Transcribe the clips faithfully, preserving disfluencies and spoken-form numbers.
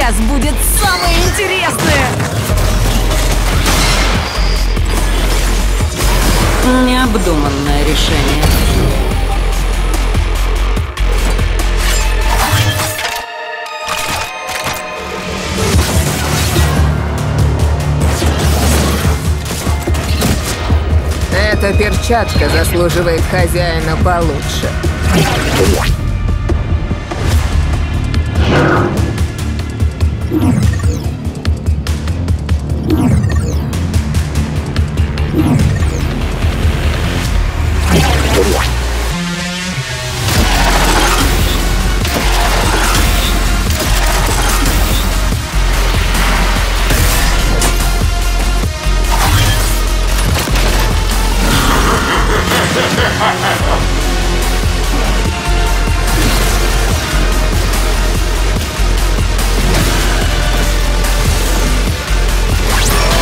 сейчас будет самое интересное! Необдуманное решение. Эта перчатка заслуживает хозяина получше.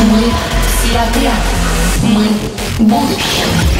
Мы все отряд. Мы будущее.